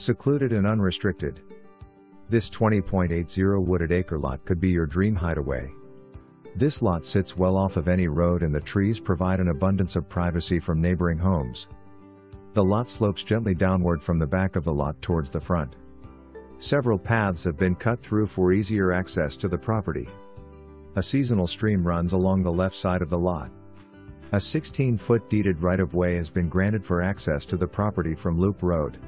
secluded and unrestricted. This 20.80 wooded acre lot could be your dream hideaway. This lot sits well off of any road and the trees provide an abundance of privacy from neighboring homes. The lot slopes gently downward from the back of the lot towards the front. Several paths have been cut through for easier access to the property. A seasonal stream runs along the left side of the lot. A 16-foot deeded right-of-way has been granted for access to the property from Loop Road.